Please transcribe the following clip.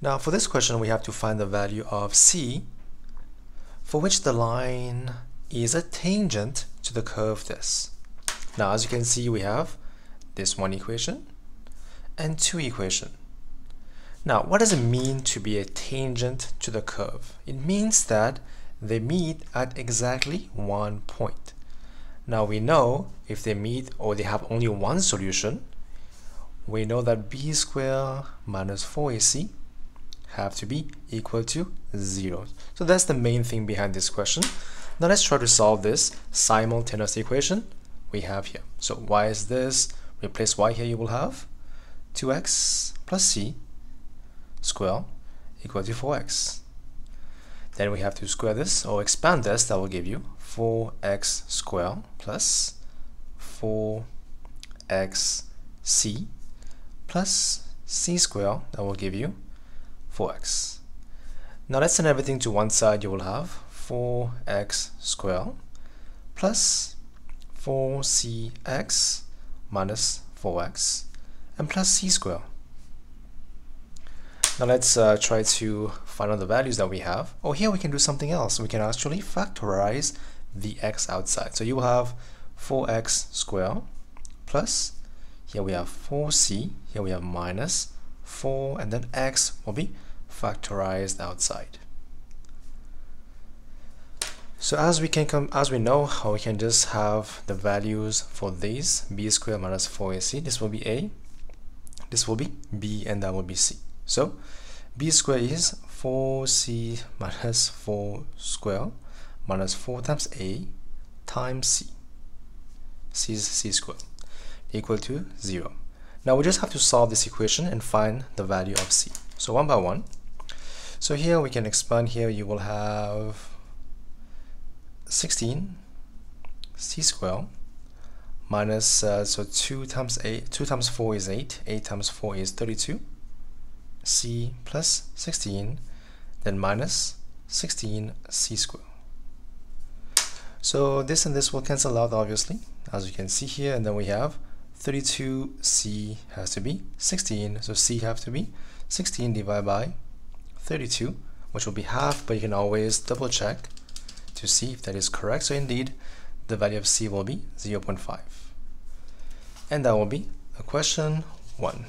Now for this question, we have to find the value of C, for which the line is a tangent to the curve this. Now as you can see, we have this one equation and two equation. Now what does it mean to be a tangent to the curve? It means that they meet at exactly one point. Now we know if they meet or they have only one solution, we know that b squared minus 4ac have to be equal to 0. So that's the main thing behind this question. Now let's try to solve this simultaneous equation we have here. So y is this, replace y here, you will have 2x plus c square equal to 4x. Then we have to square this or expand this, that will give you 4x square plus 4xc plus c square, that will give you 4x. Now let's send everything to one side, you will have 4x square plus 4cx minus 4x and plus c square. Now let's try to find out the values that we have. Oh, here we can do something else. We can actually factorize the x outside. So you will have 4x square plus, here we have 4c, here we have minus 4, and then x will be factorized outside. So as we know, we can just have the values for these b squared minus 4ac. This will be a, this will be b, and that will be c. So b squared is 4c minus 4 squared minus 4 times a times c. c is c squared equal to 0. Now we just have to solve this equation and find the value of c. So one by one. So here we can expand here. You will have 16c squared minus so 2 times 4 is 8. 8 times 4 is 32. C plus 16, then minus 16c squared. So this and this will cancel out, obviously, as you can see here, and then we have 32c has to be 16, so c has to be 16 divided by 32, which will be half, but you can always double check to see if that is correct. So indeed, the value of c will be 0.5. And that will be question 1.